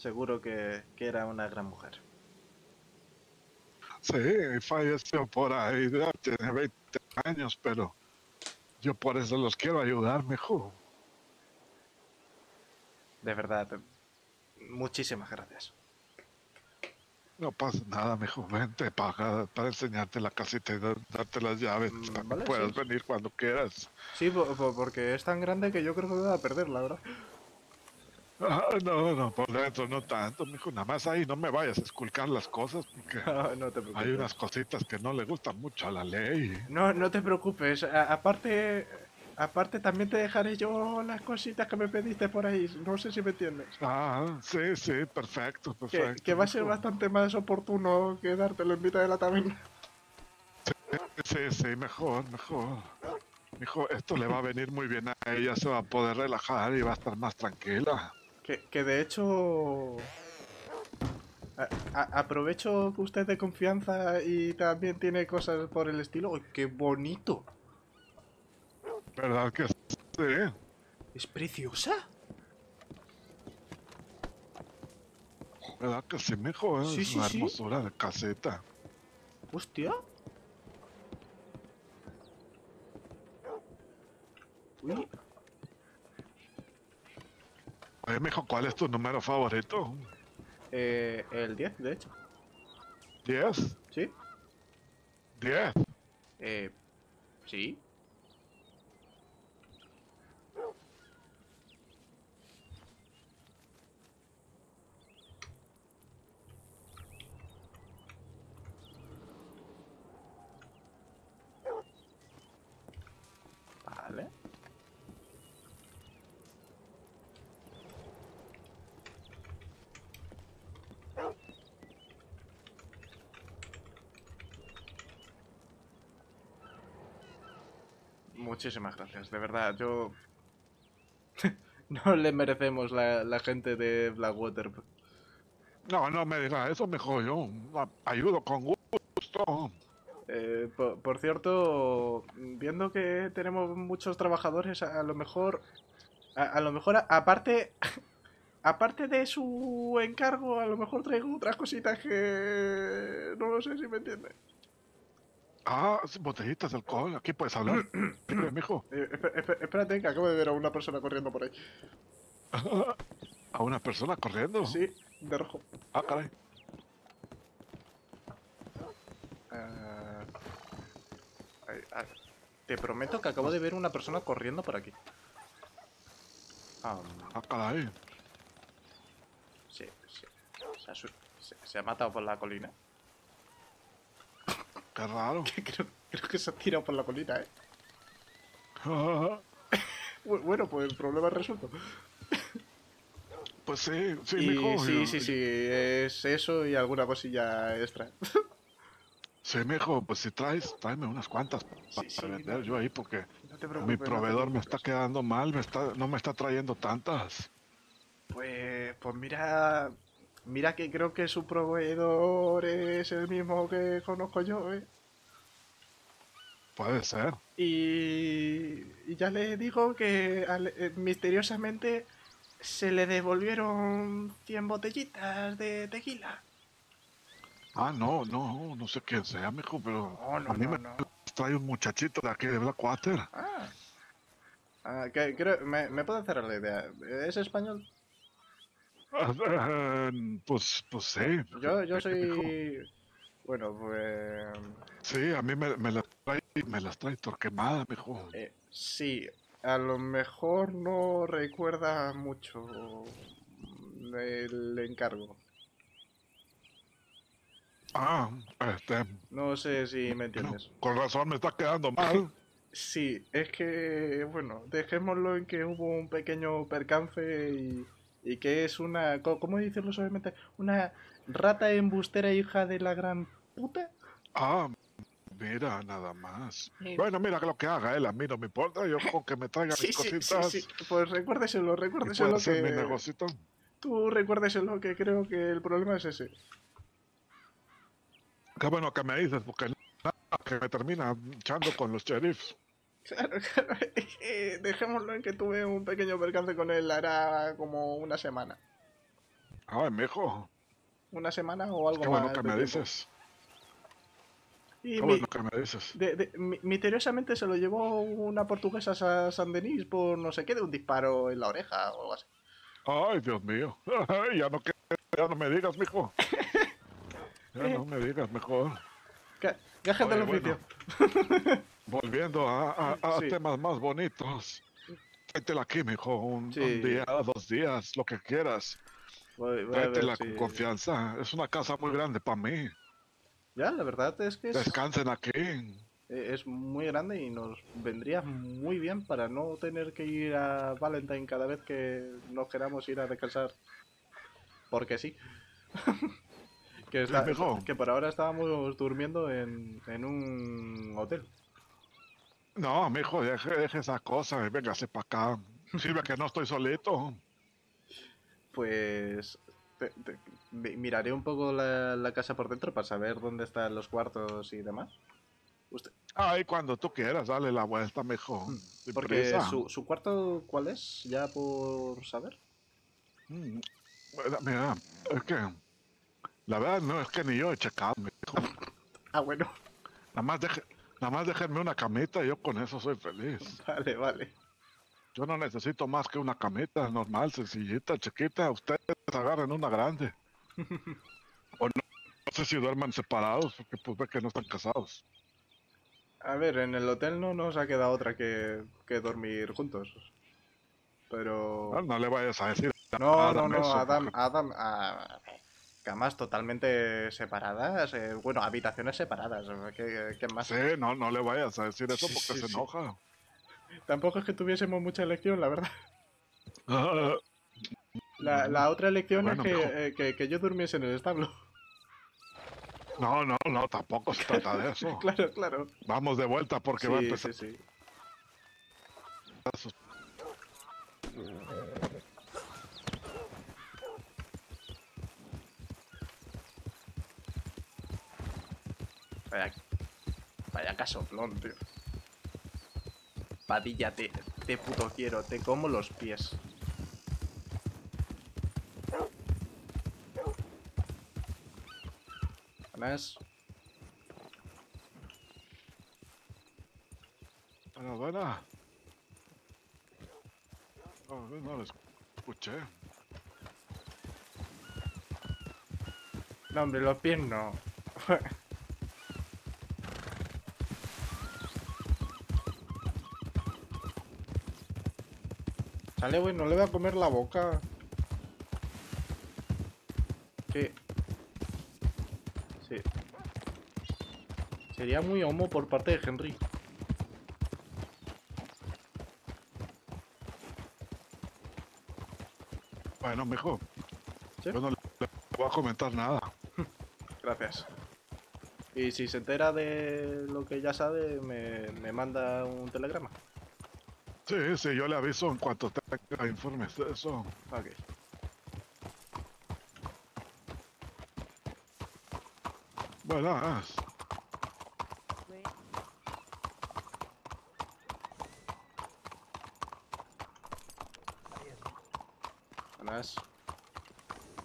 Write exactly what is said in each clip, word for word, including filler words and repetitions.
seguro que, que era una gran mujer. Sí, falleció por ahí, ya tiene veinte años, pero yo por eso los quiero ayudar mejor. De verdad, muchísimas gracias. No pasa nada, mi joven, te paga para enseñarte la casita y darte las llaves, vale, para que puedas sí, venir cuando quieras. Sí, porque es tan grande que yo creo que me voy a perder, la verdad. Ah, no, no, por dentro no tanto, mijo, nada más ahí no me vayas a esculcar las cosas, porque no, no te preocupes, hay unas cositas que no le gustan mucho a la ley. No, no te preocupes, a aparte... Aparte, también te dejaré yo las cositas que me pediste por ahí. No sé si me entiendes. Ah, sí, sí, perfecto, perfecto. Que, que va a ser bastante más oportuno que dártelo en mitad de la taberna. Sí, sí, sí, mejor, mejor. Mejor, esto le va a venir muy bien a ella. Se va a poder relajar y va a estar más tranquila. Que, que de hecho... A, a, aprovecho que usted es de confianza y también tiene cosas por el estilo. ¡Ay, qué bonito! ¿Verdad que sí? ¿Es preciosa? ¿Verdad que sí, mijo? Sí, es sí, una sí. hermosura de caseta. Hostia. Uy. Oye, mijo, ¿cuál es tu número favorito? Eh, el diez, de hecho. ¿diez? Sí. ¿diez? Eh, sí. Muchísimas gracias, de verdad, yo... no le merecemos la, la gente de Blackwater. No, no me digas eso, mejor yo ayudo con gusto. Eh, por, por cierto, viendo que tenemos muchos trabajadores, a, a lo mejor... A, a lo mejor, a, aparte... aparte de su encargo, a lo mejor traigo otras cositas que... no lo sé si me entiendes. Ah, botellitas de alcohol, aquí puedes hablar, mijo. Eh, espérate, que acabo de ver a una persona corriendo por ahí. ¿A una persona corriendo? Sí, de rojo. Ah, caray. Uh... Ay, ay. Te prometo que acabo de ver a una persona corriendo por aquí. Um... Ah, caray. Sí, sí. Se ha, se, se ha matado por la colina. Qué raro. Creo, creo que se ha tirado por la colina, ¿eh? Bueno, pues el problema resuelto. Pues sí, sí, y, mijo. Sí, yo, sí, yo... sí, es eso y alguna cosilla extra. Sí, mijo, pues si traes, tráeme unas cuantas para sí, pa sí, vender no, yo ahí, porque no mi proveedor no me está quedando mal, me está, no me está trayendo tantas. Pues, pues mira... Mira que creo que su proveedor es el mismo que conozco yo, ¿eh? Puede ser. Y, y ya le digo que al, eh, misteriosamente se le devolvieron cien botellitas de tequila. Ah, no, no, no sé quién sea, mijo, pero no, no, a mí no, me no. trae un muchachito de aquí de Blackwater. Ah, ah que, creo, me, me puedo hacer la idea. ¿Es español? Pues, pues sí. Yo, yo soy... Bueno, pues... Sí, a mí me, me las trae, me las trae torquemada, mijo. Eh, sí, a lo mejor no recuerda mucho el encargo. Ah, este... No sé si me entiendes. No, con razón me está quedando mal. Sí, es que... Bueno, dejémoslo en que hubo un pequeño percance y... Y que es una... ¿Cómo decirlo suavemente? ¿Una rata embustera hija de la gran puta? Ah, mira, nada más. Sí. Bueno, mira que lo que haga él, a mí no me importa. Yo con que me traiga sí, mis sí, cositas... Sí, sí, pues recuérdeselo, recuérdeselo que... ¿Puede ser mi negocito? Tú recuérdeselo, que creo que el problema es ese. Qué bueno que me dices, porque nada, que me termina echando con los sheriffs. Claro, claro. Dejémoslo en que tuve un pequeño percance con él hará como una semana. Ah, es mejor. Una semana o algo más. Bueno, que me dices. Y mi, que me dices. De, de, misteriosamente se lo llevó una portuguesa a San Denis por no sé qué, de un disparo en la oreja o algo así. Ay, Dios mío. ya, no, ya no me digas, mijo. Ya no me digas, mejor. Gajes del oficio. Bueno, volviendo a, a, a sí. temas más bonitos. Tráetela aquí, mijo. Un, sí. un día, dos días, lo que quieras. Voy, voy Tráetela ver, con sí. confianza. Es una casa muy grande para mí. Ya, la verdad es que... Descansen es, aquí. Es muy grande y nos vendría muy bien para no tener que ir a Valentine cada vez que nos queramos ir a descansar. Porque sí. Que, está, que por ahora estábamos durmiendo en, en un hotel. No, mijo, deje, deje esas cosas, véngase para acá. Sirve que no estoy solito. Pues... Te, te, miraré un poco la, la casa por dentro para saber dónde están los cuartos y demás. Usted... Ay, cuando tú quieras, dale la vuelta, mijo. Porque su, su cuarto, ¿cuál es? Ya por saber. Mm, mira, es que... La verdad no es que ni yo he checado, mijo. Ah, bueno. Nada más, deje, nada más déjenme una camita y yo con eso soy feliz. Vale, vale. Yo no necesito más que una camita normal, sencillita, chiquita. Ustedes agarren una grande. O no, no sé si duerman separados, porque pues ve que no están casados. A ver, en el hotel no nos ha quedado otra que, que dormir juntos. Pero... No, no le vayas a decir a no, Adam no, no, eso, Adam... Porque... Adam a... Camas totalmente separadas, eh, bueno, habitaciones separadas, ¿qué, qué más? Sí, no, no le vayas a decir eso porque sí, se sí. enoja. Tampoco es que tuviésemos mucha elección, la verdad. Uh, la, la otra elección bueno, es que, eh, que, que yo durmiese en el establo. No, no, no, tampoco se trata de eso. Claro, claro. Vamos de vuelta porque sí, va a empezar. Sí, sí. Vaya, vaya casoplón, tío. Padilla, te, te puto quiero, te como los pies. Buenas. Buena, buena. No, no lo escuché. No, hombre, los pies no. Sale, güey, no le voy a comer la boca. Que... Sí. Sería muy homo por parte de Henry. Bueno, mejor. ¿Sí? Yo no le voy a comentar nada. Gracias. Y si se entera de lo que ya sabe, me, me manda un telegrama. Sí, sí, yo le aviso en cuanto tenga informes de eso. Ok. Buenas.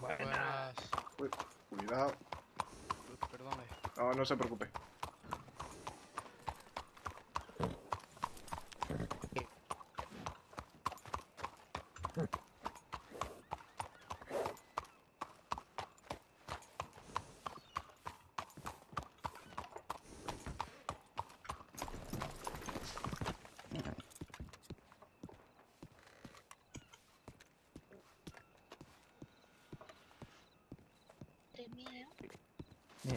Buenas. Buenas. Uy, cuidado. Perdone. No, no se preocupe.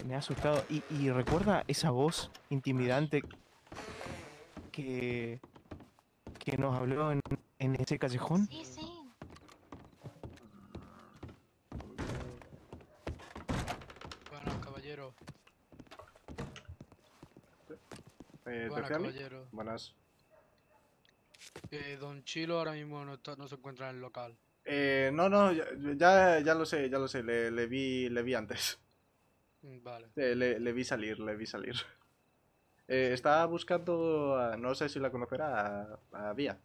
Me ha asustado. Y, y recuerda esa voz intimidante que, que nos habló en, en ese callejón. Sí, sí. Bueno, caballero. Eh, bueno, caballero. Buenas. Eh, don Chilo ahora mismo no, está, no se encuentra en el local. Eh, no, no, ya, ya, ya lo sé, ya lo sé. Le, le vi, le vi antes. Vale. Eh, le, le vi salir, le vi salir. Eh, estaba buscando, a, no sé si la conocerá, a, a Vía.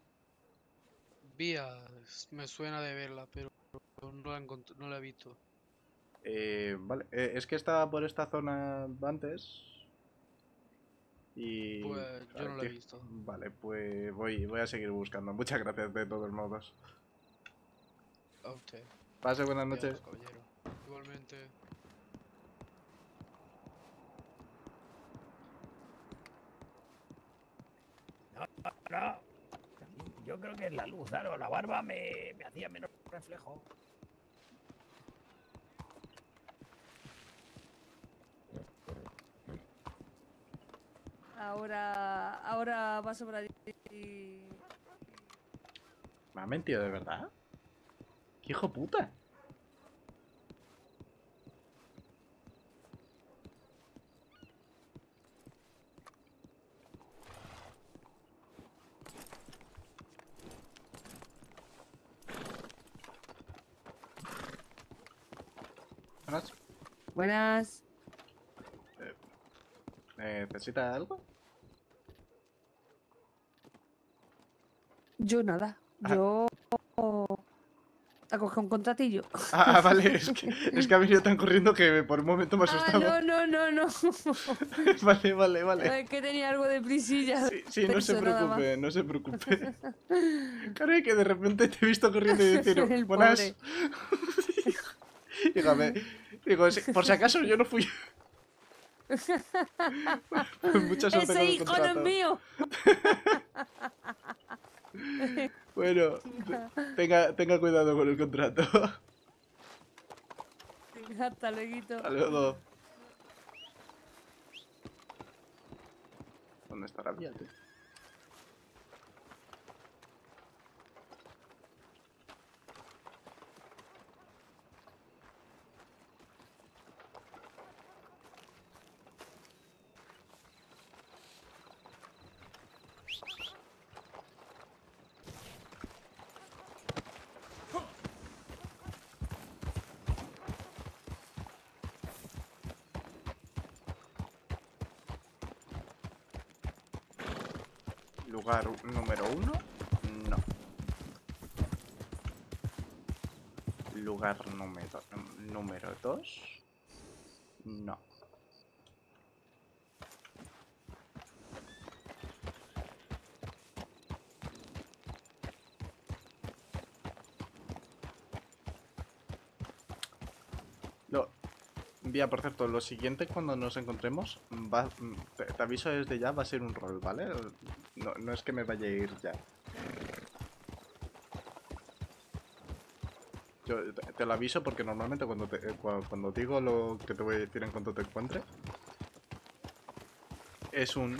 Vía, me suena de verla, pero no la, no la he visto. Eh, vale, eh, es que estaba por esta zona antes. Y... pues yo no la he visto. Vale, pues voy, voy a seguir buscando. Muchas gracias de todos modos. A usted. Pase buenas noches. Caballero. Igualmente. No, no, no. Yo creo que es la luz, claro. La barba me, me hacía menos reflejo. Ahora, ahora vas a por allí. ¿Me ha mentido de verdad? ¡Qué hijo puta! Buenas. Buenas. Eh, ¿necesita algo? Yo nada. Ah. Yo... a coger un contratillo. Ah, vale, es que, es que ha venido tan corriendo que por un momento me asustaba. Ah, no, no, no, no. Vale, vale, vale. Es que tenía algo de prisilla. Sí, sí, no se preocupe, no se preocupe. Caray, que de repente te he visto corriendo y decir, buenas. Dígame, digo, por si acaso yo no fui. Ese hijo no es mío. Bueno, tenga, tenga cuidado con el contrato. Hasta luego. Hasta luego. ¿Dónde estará Vía, tío? Lugar número uno, no. Lugar número, número dos, no. Lo, Vía, por cierto, lo siguiente cuando nos encontremos, va, te, te aviso desde ya, va a ser un rol, ¿vale? No, no es que me vaya a ir ya. Yo te, te lo aviso porque normalmente cuando, te, cuando, cuando digo lo que te voy a decir en cuanto te encuentre, es un...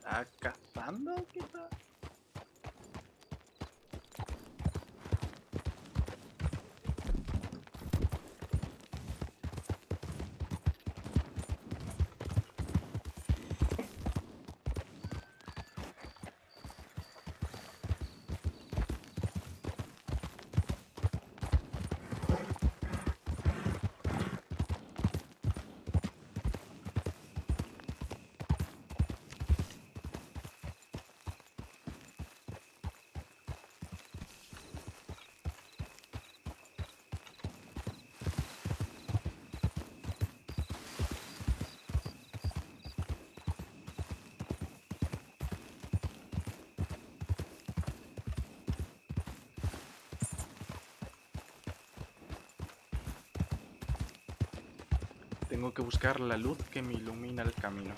¿Está cazando quizá? Tengo que buscar la luz que me ilumina el camino.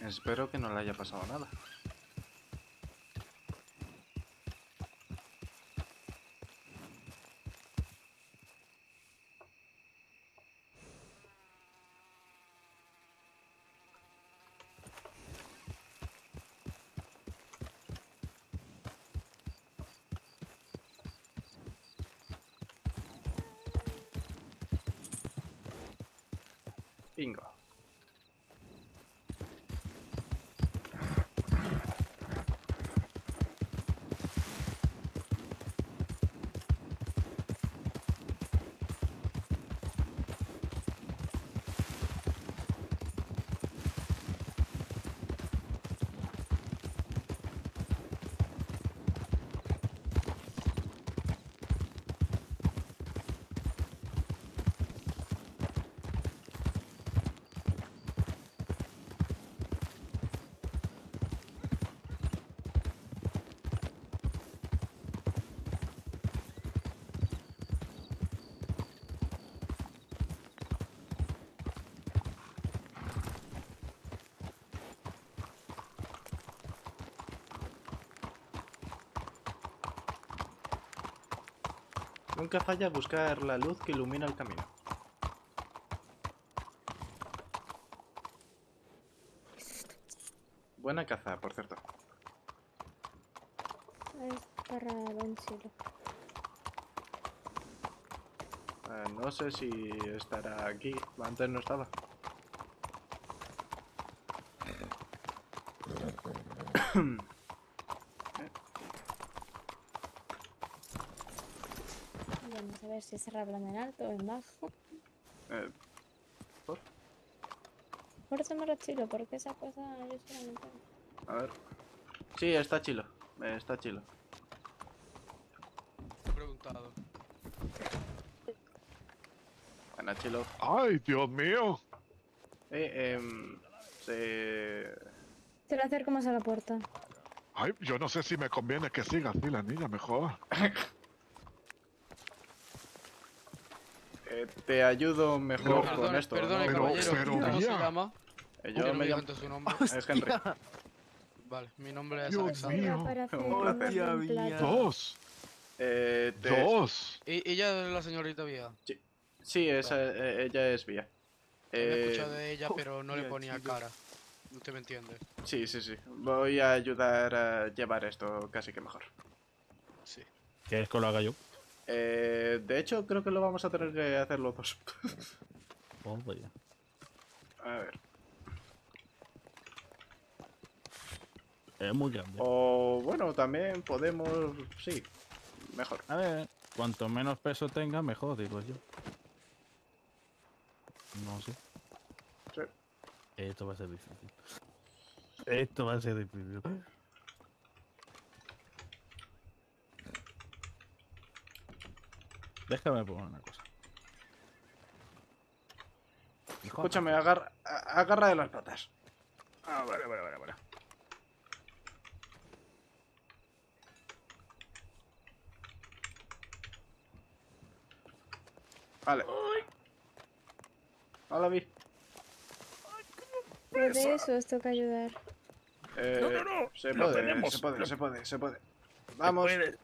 Espero que no le haya pasado nada. Bingo. Nunca falla buscar la luz que ilumina el camino. Buena caza, por cierto. Es para vencelo. Eh, no sé si estará aquí. Antes no estaba. Vamos a ver si se hablan en alto o en bajo. Eh, ¿Por? Por eso me lo chilo, porque esa cosa yo solamente... A ver... Sí, está chilo. Eh, está chilo. Te he preguntado. Bueno, chilo. ¡Ay, Dios mío! Eh, eh... Se... Te lo acerco más a la puerta. Ay, yo no sé si me conviene que siga así la niña, mejor. Te ayudo mejor no, con perdone, esto. Perdone, ¿no? Caballero, pero, pero, ¿cómo se llama? Eh, yo me llamo... su nombre. Hostia. Es Henry. Vale, mi nombre es Alexandra. Hostia, Vía. Dos. Eh, te... Dos. ¿Y ella es la señorita Vía? Sí, sí esa, vale. Ella es Vía. Eh... He escuchado de ella, pero no oh, le ponía chico. Cara. ¿Usted me entiende? Sí, sí, sí. Voy a ayudar a llevar esto casi que mejor. Sí. ¿Quieres que lo haga yo? Eh, de hecho, creo que lo vamos a tener que hacer los dos. A ver. Es muy grande. O bueno, también podemos... Sí, mejor. A ver, cuanto menos peso tenga, mejor, digo yo. No sé. Sí. Esto va a ser difícil. Esto va a ser difícil. Déjame poner una cosa. Escúchame, agarra, agarra de las patas. Ah, vale, vale, vale, vale. Vale. Hola, Vi. Pero de eso os toca ayudar. Eh, no, no, no. Se puede, no se puede, se puede, se puede. Vamos.